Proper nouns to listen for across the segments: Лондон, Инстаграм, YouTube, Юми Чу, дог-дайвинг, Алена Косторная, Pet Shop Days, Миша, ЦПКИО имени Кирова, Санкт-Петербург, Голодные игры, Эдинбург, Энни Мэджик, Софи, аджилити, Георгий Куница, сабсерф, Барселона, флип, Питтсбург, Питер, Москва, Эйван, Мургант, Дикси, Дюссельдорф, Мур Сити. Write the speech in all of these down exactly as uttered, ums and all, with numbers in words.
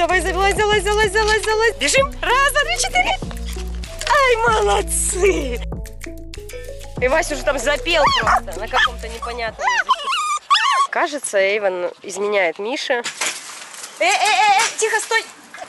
Давай, залазь, залазь, залазь, залазь, залазь. Бежим. Раз, два, три, четыре. Ай, молодцы. И Вася уже там запел просто на каком-то непонятном языке. Кажется, Эйван изменяет Мише. Э-э-э, тихо, стой.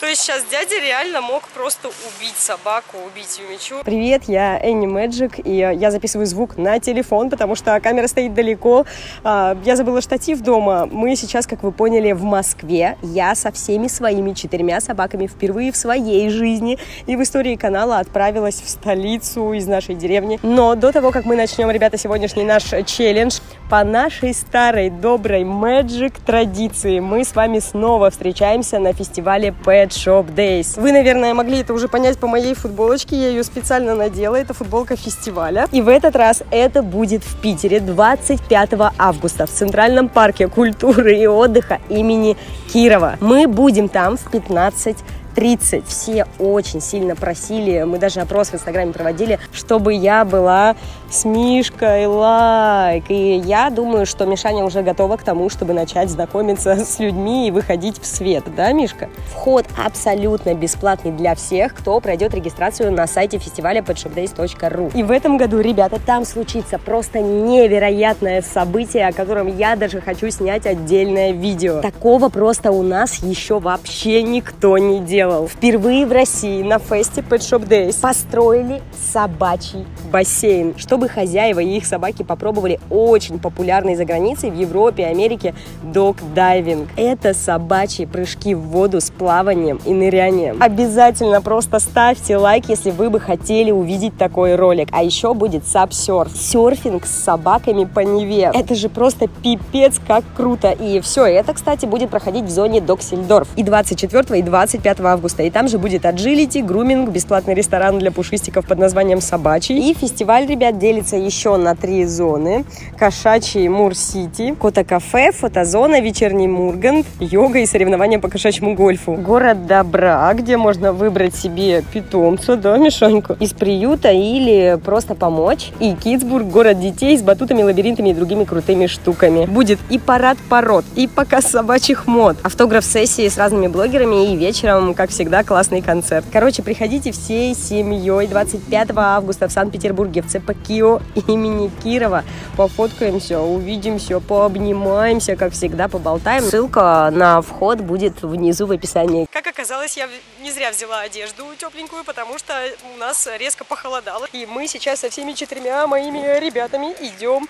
То есть сейчас дядя реально мог просто убить собаку, убить Юми Чу. Привет, я Энни Мэджик, и я записываю звук на телефон, потому что камера стоит далеко. Я забыла штатив дома. Мы сейчас, как вы поняли, в Москве. Я со всеми своими четырьмя собаками впервые в своей жизни и в истории канала отправилась в столицу из нашей деревни. Но до того, как мы начнем, ребята, сегодняшний наш челлендж, по нашей старой доброй Мэджик традиции мы с вами снова встречаемся на фестивале Pet Shop Days. Вы, наверное, могли это уже понять по моей футболочке. Я ее специально надела. Это футболка фестиваля. И в этот раз это будет в Питере двадцать пятого августа в Центральном парке культуры и отдыха имени Кирова. Мы будем там в пятнадцать тридцать. Все очень сильно просили, мы даже опрос в Инстаграме проводили, чтобы я была с Мишкой лайк. И я думаю, что Мишаня уже готова к тому, чтобы начать знакомиться с людьми и выходить в свет. Да, Мишка? Вход абсолютно бесплатный для всех, кто пройдет регистрацию на сайте фестиваля пэт шоп дейс точка ру. И в этом году, ребята, там случится просто невероятное событие, о котором я даже хочу снять отдельное видео. Такого просто у нас еще вообще никто не делал. Впервые в России на фесте Pet Shop Days построили собачий бассейн, чтобы хозяева и их собаки попробовали очень популярный за границей в Европе и Америке дог-дайвинг. Это собачьи прыжки в воду с плаванием и нырянием. Обязательно просто ставьте лайк, если вы бы хотели увидеть такой ролик. А еще будет сабсерф, серфинг с собаками по Неве. Это же просто пипец как круто. И все это, кстати, будет проходить в зоне Дюссельдорф и двадцать четвёртого и двадцать пятого августа. И там же будет аджилити, груминг, бесплатный ресторан для пушистиков под названием «Собачий». И фестиваль, ребят, делится еще на три зоны. Кошачий Мур Сити, кота-кафе, фотозона, вечерний Мургант, йога и соревнования по кошачьему гольфу. Город добра, где можно выбрать себе питомца, да, Мишаньку? Из приюта или просто помочь. И Питтсбург, город детей с батутами, лабиринтами и другими крутыми штуками. Будет и парад пород, и показ собачьих мод, автограф-сессии с разными блогерами и вечером. Вечером, как всегда, классный концерт. Короче, приходите всей семьей двадцать пятого августа в Санкт-Петербурге в ЦПКИО имени Кирова. Пофоткаемся, увидимся, пообнимаемся, как всегда, поболтаем. Ссылка на вход будет внизу в описании. Как оказалось, я не зря взяла одежду тепленькую, потому что у нас резко похолодало. И мы сейчас со всеми четырьмя моими ребятами идем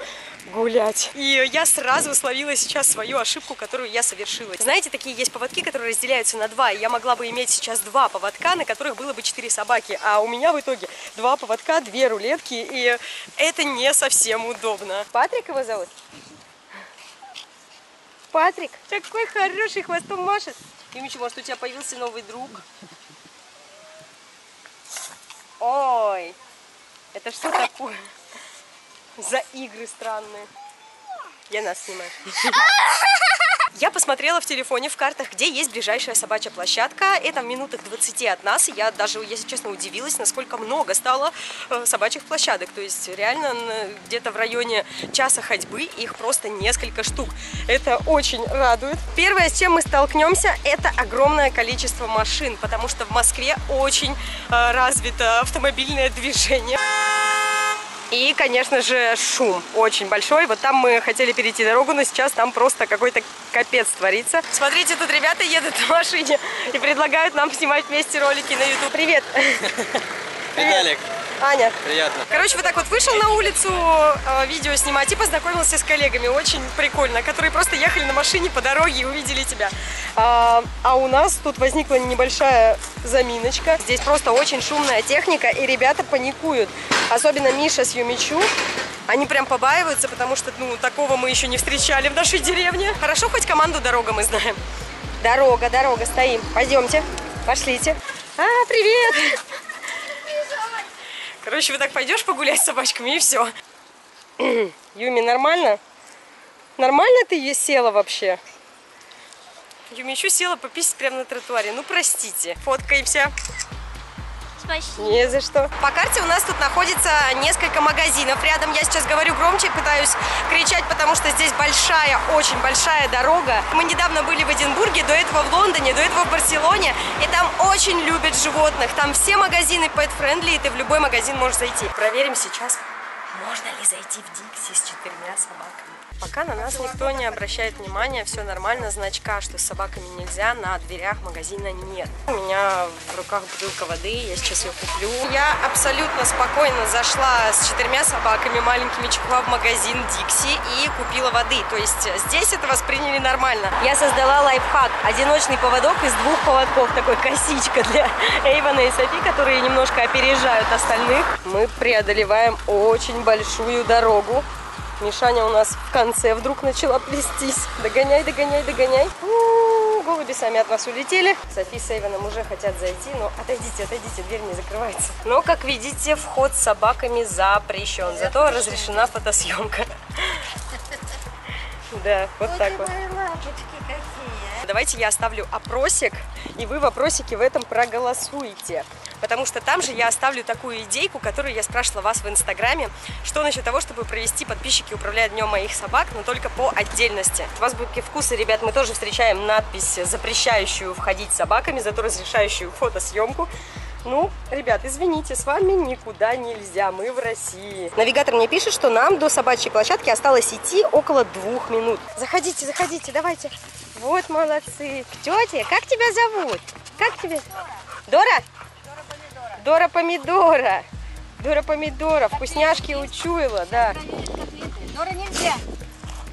гулять. И я сразу словила сейчас свою ошибку, которую я совершила. Знаете, такие есть поводки, которые разделяются на два. Я могла бы иметь сейчас два поводка, на которых было бы четыре собаки, а у меня в итоге два поводка, две рулетки, и это не совсем удобно. Патрик его зовут? Патрик, такой хороший, хвостом машет. Юмичу, может, у тебя появился новый друг? Ой, это что такое за игры странные? Я нас снимаю. Я посмотрела в телефоне, в картах, где есть ближайшая собачья площадка. Это в минутах двадцати от нас. Я даже, если честно, удивилась, насколько много стало собачьих площадок. То есть реально где-то в районе часа ходьбы их просто несколько штук. Это очень радует. Первое, с чем мы столкнемся, это огромное количество машин, потому что в Москве очень развито автомобильное движение. И, конечно же, шум очень большой. Вот там мы хотели перейти дорогу, но сейчас там просто какой-то капец творится. Смотрите, тут ребята едут в машине и предлагают нам снимать вместе ролики на YouTube. Привет! Привет, Аня. Приятно. Короче, вот так вот вышел на улицу видео снимать и познакомился с коллегами. Очень прикольно, которые просто ехали на машине по дороге и увидели тебя. А, а у нас тут возникла небольшая заминочка. Здесь просто очень шумная техника, и ребята паникуют. Особенно Миша с Юми Чу. Они прям побаиваются, потому что, ну, такого мы еще не встречали в нашей деревне. Хорошо, хоть команду «Дорога» мы знаем. Дорога, дорога, стоим. Пойдемте, пошлите. А, привет! Короче, вот так пойдешь погулять с собачками, и все. Юми, нормально? Нормально ты ее села вообще? Юми еще села пописать прямо на тротуаре. Ну, простите. Фоткаемся. Спасибо. Не за что. По карте у нас тут находится несколько магазинов. Рядом я сейчас говорю громче, пытаюсь кричать, потому что здесь большая, очень большая дорога. Мы недавно были в Эдинбурге, до этого в Лондоне, до этого в Барселоне. И там очень любят животных. Там все магазины pet-friendly, и ты в любой магазин можешь зайти. Проверим сейчас, можно ли зайти в Дикси с четырьмя собаками. Пока на нас никто не обращает внимания, все нормально, значка, что с собаками нельзя, на дверях магазина нет. У меня в руках бутылка воды, я сейчас ее куплю. Я абсолютно спокойно зашла с четырьмя собаками, маленькими чиква, в магазин Дикси и купила воды. То есть здесь это восприняли нормально. Я создала лайфхак, одиночный поводок из двух поводков, такой косичка для Эйвана и Софи, которые немножко опережают остальных. Мы преодолеваем очень большую дорогу. Мишаня у нас в конце вдруг начала плестись. Догоняй, догоняй, догоняй. У-у-у, голуби сами от нас улетели. Софи с Эйваном уже хотят зайти, но отойдите, отойдите, дверь не закрывается. Но, как видите, вход с собаками запрещен. Зато разрешена фотосъемка. Да, вот так вот. Давайте я оставлю опросик, и вы в опросике в этом проголосуете. Потому что там же я оставлю такую идейку, которую я спрашивала вас в Инстаграме, что насчет того, чтобы провести «Подписчики управляют днем моих собак», но только по отдельности. У вас будут вкусы, ребят, мы тоже встречаем надпись, запрещающую входить с собаками, зато разрешающую фотосъемку. Ну, ребят, извините, с вами никуда нельзя, мы в России. Навигатор мне пишет, что нам до собачьей площадки осталось идти около двух минут. Заходите, заходите, давайте. Вот молодцы. Тетя, как тебя зовут? Как тебя? Дора? Дора помидора. Дора помидора. Вкусняшки учуяла, да. Дора нельзя.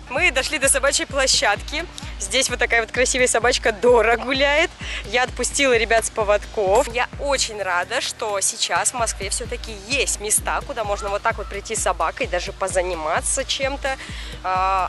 Мы дошли до собачьей площадки. Здесь вот такая вот красивая собачка Дора гуляет. Я отпустила ребят с поводков. Я очень рада, что сейчас в Москве все-таки есть места, куда можно вот так вот прийти с собакой, даже позаниматься чем-то.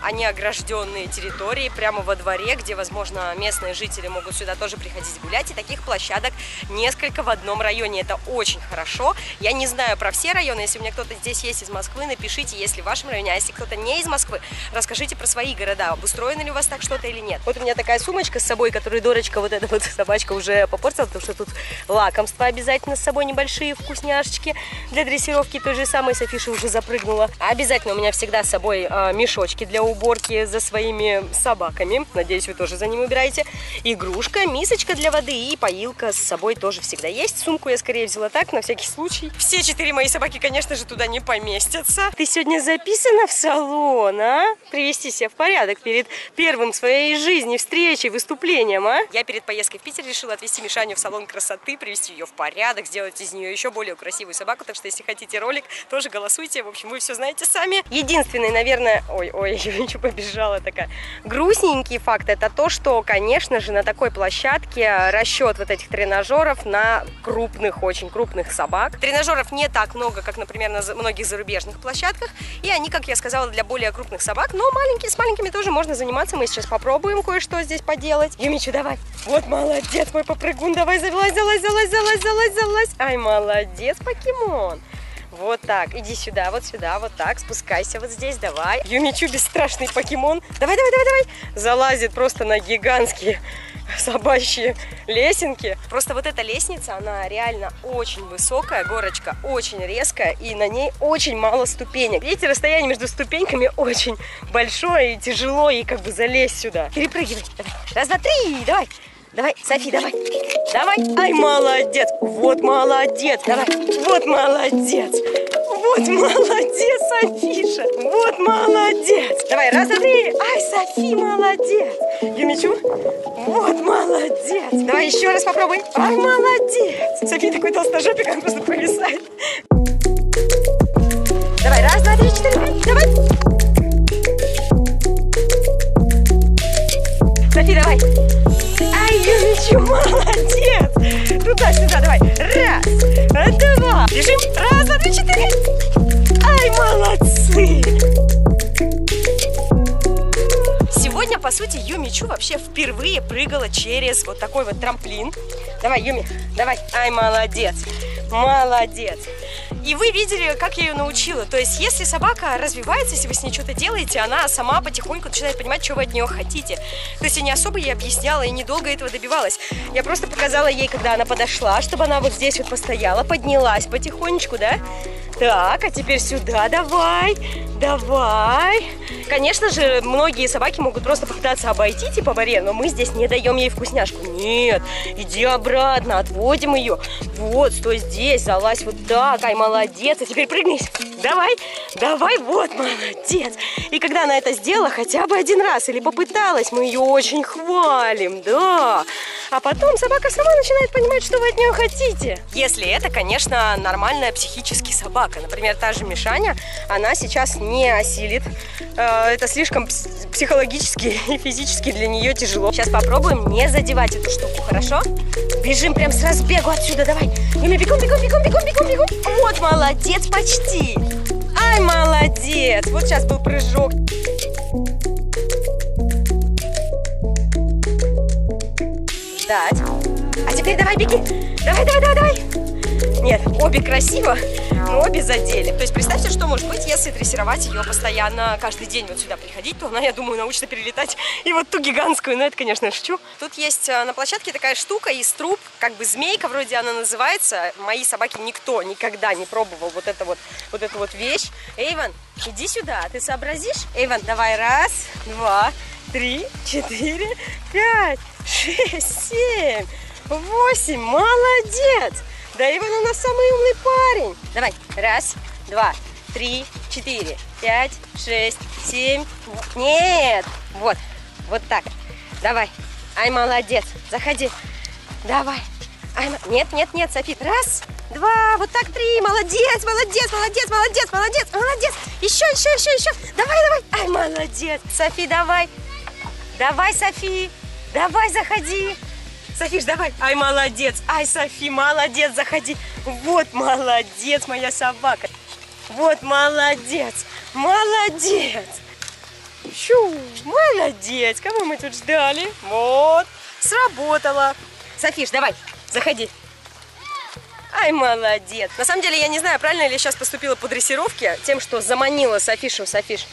Они огражденные территории прямо во дворе, где, возможно, местные жители могут сюда тоже приходить гулять. И таких площадок несколько в одном районе. Это очень хорошо. Я не знаю про все районы. Если у меня кто-то здесь есть из Москвы, напишите, если в вашем районе. А если кто-то не из Москвы, расскажите про свои города. Обустроено ли у вас так что-то или нет. Вот у меня такая сумочка с собой, которую Дорочка, вот эта вот собачка, уже попортила, потому что тут лакомства обязательно с собой, небольшие вкусняшечки для дрессировки той же самой. Софиша уже запрыгнула. А обязательно у меня всегда с собой э, мешочки для уборки за своими собаками. Надеюсь, вы тоже за ним убираете. Игрушка, мисочка для воды и поилка с собой тоже всегда есть. Сумку я скорее взяла так, на всякий случай. Все четыре мои собаки, конечно же, туда не поместятся. Ты сегодня записана в салон, а? Привести себя в порядок перед первым своей жизни, встречи, выступлением, а? Я перед поездкой в Питер решила отвезти Мишаню в салон красоты, привести ее в порядок, сделать из нее еще более красивую собаку. Так что, если хотите ролик, тоже голосуйте. В общем, вы все знаете сами. Единственный, наверное, ой-ой, я ничего побежала такая, грустненький факт, это то, что, конечно же, на такой площадке расчет вот этих тренажеров на крупных, очень крупных собак. Тренажеров не так много, как, например, на многих зарубежных площадках. И они, как я сказала, для более крупных собак, но маленькие, с маленькими тоже можно заниматься. Мы сейчас попробуем. Будем кое-что здесь поделать. Юми Чу, давай. Вот молодец, мой попрыгун. Давай, залазь, залазь, залазь, залазь, залазь, залазь. Ай, молодец, покемон. Вот так, иди сюда, вот сюда, вот так, спускайся вот здесь, давай. Юми Чу, бесстрашный покемон. Давай, давай, давай, давай. Залазит просто на гигантские собачьи лесенки. Просто вот эта лестница, она реально очень высокая, горочка очень резкая, и на ней очень мало ступенек. Видите, расстояние между ступеньками очень большое, и тяжело, и как бы залезть сюда. Перепрыгивай. Давай. Раз, два, три, давай. Давай, Софи, давай. Давай. Ай, молодец. Вот молодец. Давай. Вот молодец. Вот молодец, Софиша. Вот молодец. Давай, раз, два, три. Ай, Софи, молодец. Юми Чу. Вот молодец. Давай еще раз попробуй. Ай, молодец. Софи такой толстожопик, он просто повисает. Давай, раз, два, три, четыре, пять. Давай. Софи, давай. Ай, Юми Чу, молодец. Туда-сюда, давай. Раз, два. Бежим. Раз, два, три, четыре. Ай, молодцы. Сегодня, по сути, Юми Чу вообще впервые прыгала через вот такой вот трамплин. Давай, Юми, давай. Ай, молодец. Молодец. И вы видели, как я ее научила. То есть, если собака развивается, если вы с ней что-то делаете, она сама потихоньку начинает понимать, что вы от нее хотите. То есть, я не особо ей объясняла и недолго этого добивалась. Я просто показала ей, когда она подошла, чтобы она вот здесь вот постояла, поднялась потихонечку, да? Так, а теперь сюда давай, давай. Конечно же, многие собаки могут просто попытаться обойти, типа барьер, но мы здесь не даем ей вкусняшку. Нет, иди обратно, отводим ее. Вот, стой здесь, залазь вот так, ай, молодец. А теперь прыгни, давай, давай, вот, молодец. И когда она это сделала хотя бы один раз или попыталась, мы ее очень хвалим, да. А потом собака сама начинает понимать, что вы от нее хотите. Если это, конечно, нормальная психически собака. Например, та же Мишаня, она сейчас не осилит. Это слишком психологически и физически для нее тяжело. Сейчас попробуем не задевать эту штуку, хорошо? Бежим прям с разбегу отсюда, давай. Юми, бегом, бегом, бегом, бегом, бегом, бегом. Вот, молодец, почти. Ай, молодец. Вот сейчас был прыжок. Дать. А теперь давай, беги. Давай, давай, давай, давай. Нет, обе красиво, но обе задели. То есть представьте, что может быть, если дрессировать ее постоянно, каждый день вот сюда приходить, то она, я думаю, научится перелетать и вот ту гигантскую, но это, конечно, шучу. Тут есть на площадке такая штука из труб, как бы змейка вроде она называется. Мои собаки никто никогда не пробовал вот, это вот, вот эту вот вещь. Эйван, иди сюда, ты сообразишь? Эйван, давай, раз, два, три, четыре, пять, шесть, семь, восемь, молодец! Да, Эйван у нас самый умный парень. Давай, раз, два, три, четыре, пять, шесть, семь. Нет, вот, вот так. Давай, ай, молодец, заходи. Давай, ай, нет, нет, нет, Софи, раз, два, вот так, три, молодец, молодец, молодец, молодец, молодец, молодец. Еще, еще, еще, еще, давай, давай, ай, молодец. Софи, давай, давай, Софи, давай, заходи. Софиш, давай. Ай, молодец. Ай, Софи, молодец, заходи. Вот, молодец, моя собака. Вот, молодец. Молодец. Чу, молодец. Кого мы тут ждали? Вот, сработало. Софиш, давай, заходи. Ай, молодец. На самом деле, я не знаю, правильно ли я сейчас поступила по дрессировке, тем, что заманила Софишу, Софиш,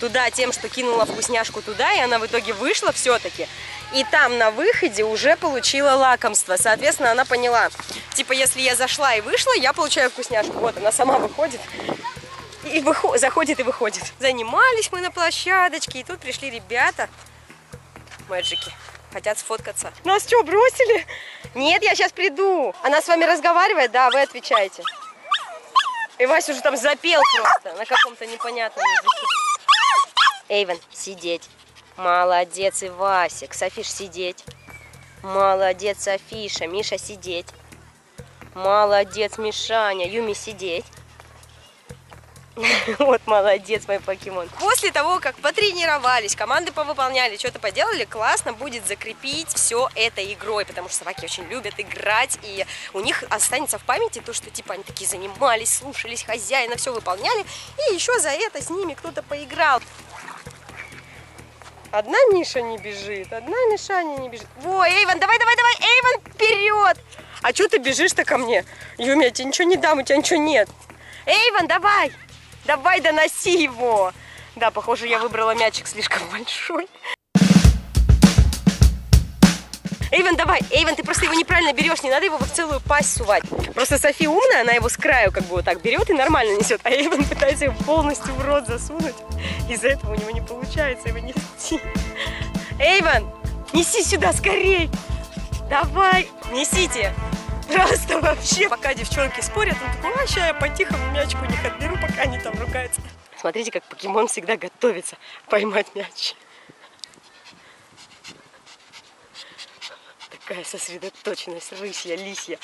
туда, тем, что кинула вкусняшку туда, и она в итоге вышла все-таки. И там на выходе уже получила лакомство. Соответственно, она поняла, типа, если я зашла и вышла, я получаю вкусняшку. Вот, она сама выходит, и выход... заходит и выходит. Занимались мы на площадочке, и тут пришли ребята, мэджики, хотят сфоткаться. Нас что, бросили? Нет, я сейчас приду. Она с вами разговаривает? Да, вы отвечаете. И Вася уже там запел просто на каком-то непонятном языке. Эйвен, сидеть. Молодец, и Васик. Софиш, сидеть. Молодец, Софиша. Миша, сидеть. Молодец, Мишаня. Юми, сидеть. Вот, молодец, мой покемон. После того, как потренировались, команды повыполняли, что-то поделали, классно будет закрепить все это игрой, потому что собаки очень любят играть, и у них останется в памяти то, что типа они такие занимались, слушались хозяина, все выполняли, и еще за это с ними кто-то поиграл. Одна Миша не бежит, одна Мишаня не бежит. Во, Эйван, давай, давай, давай, Эйван, вперед! А что ты бежишь-то ко мне? Юми, я тебе ничего не дам, у тебя ничего нет. Эйван, давай! Давай, доноси его! Да, похоже, я выбрала мячик слишком большой. Эйван, давай! Эйван, ты просто его неправильно берешь, не надо его в целую пасть сувать. Просто Софи умная, она его с краю как бы вот так берет и нормально несет. А Эйван пытается его полностью в рот засунуть. Из-за этого у него не получается его нести. Эйван, неси сюда скорей! Давай, несите! Просто вообще, пока девчонки спорят, он такой, а, сейчас я по-тихому мячку у них отберу, пока они там ругаются. Смотрите, как покемон всегда готовится поймать мяч. Такая сосредоточенность, рысья, лисья.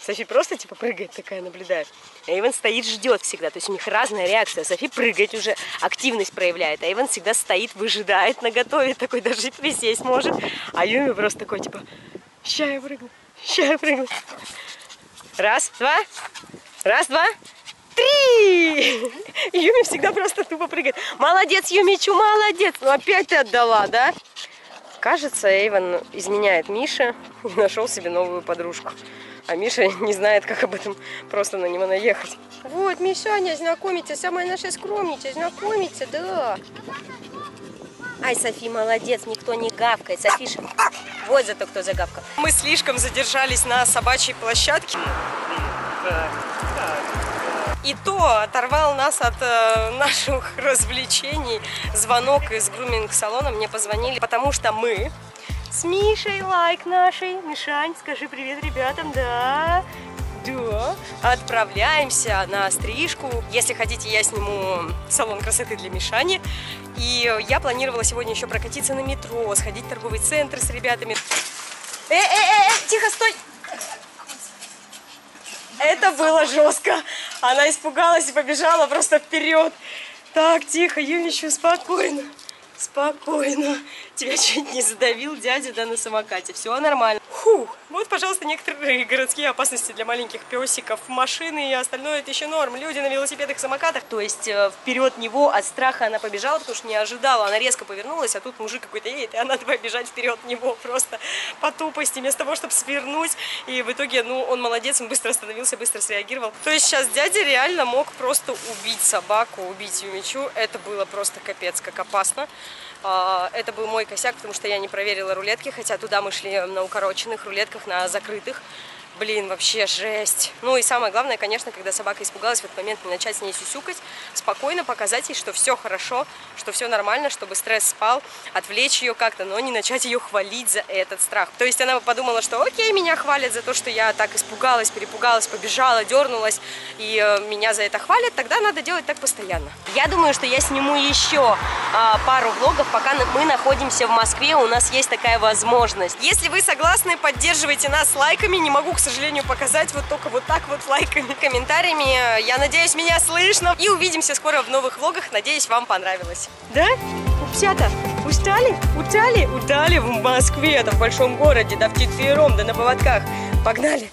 Софи просто типа прыгает такая, наблюдает. А Эйван стоит, ждет всегда. То есть у них разная реакция. Софи прыгает уже, активность проявляет. А Эйван всегда стоит, выжидает, наготове такой, даже и присесть может. А Юми просто такой, типа, ща я прыгну, ща я прыгну. Раз, два, раз, два, три! Юми всегда просто тупо прыгает. Молодец, Юми Чу, молодец! Ну опять ты отдала, да? Кажется, Эйван изменяет Мише. и нашел себе новую подружку. А Миша не знает, как об этом просто на него наехать. Вот, Мишаня, знакомиться, самая наша скромница, знакомиться, да. Ай, Софи, молодец, никто не гавкает. Софиша, вот зато кто загавкал. Мы слишком задержались на собачьей площадке. И то оторвал нас от э, наших развлечений звонок из груминг-салона. Мне позвонили, потому что мы с Мишей, лайк нашей, Мишань, скажи привет ребятам, да, да, отправляемся на стрижку. Если хотите, я сниму салон красоты для Мишани. И я планировала сегодня еще прокатиться на метро, сходить в торговый центр с ребятами. Э, э, э, э, тихо, стой! Это было жестко. Она испугалась и побежала просто вперед. Так, тихо, Юми Чу, спокойно. Спокойно. Тебя чуть не задавил дядя, да, на самокате. Все нормально. Фух. Вот, пожалуйста, некоторые городские опасности для маленьких песиков. Машины и остальное — это еще норм. Люди на велосипедах и самокатах. То есть вперед него от страха она побежала, потому что не ожидала. Она резко повернулась, а тут мужик какой-то едет, и она давай бежать вперед него просто по тупости, вместо того, чтобы свернуть. И в итоге, ну, он молодец, он быстро остановился, быстро среагировал. То есть сейчас дядя реально мог просто убить собаку, убить Юми Чу. Это было просто капец, как опасно. Это был мой косяк, потому что я не проверила рулетки, хотя туда мы шли на укороченных рулетках, на закрытых. Блин, вообще жесть. Ну и самое главное, конечно, когда собака испугалась, в этот момент не начать с ней сюсюкать, спокойно показать ей, что все хорошо, что все нормально, чтобы стресс спал, отвлечь ее как-то, но не начать ее хвалить за этот страх. То есть она подумала, что окей, меня хвалят за то, что я так испугалась, перепугалась, побежала, дернулась, и меня за это хвалят, тогда надо делать так постоянно. Я думаю, что я сниму еще а, пару влогов, пока мы находимся в Москве, у нас есть такая возможность. Если вы согласны, поддерживайте нас лайками, не могу, к сожалению, К сожалению, показать вот только вот так вот лайками, комментариями. Я надеюсь, меня слышно. И увидимся скоро в новых влогах. Надеюсь, вам понравилось. Да? Упсята, устали? Утали? Утали в Москве, это в большом городе, да вчетвером, да на поводках. Погнали!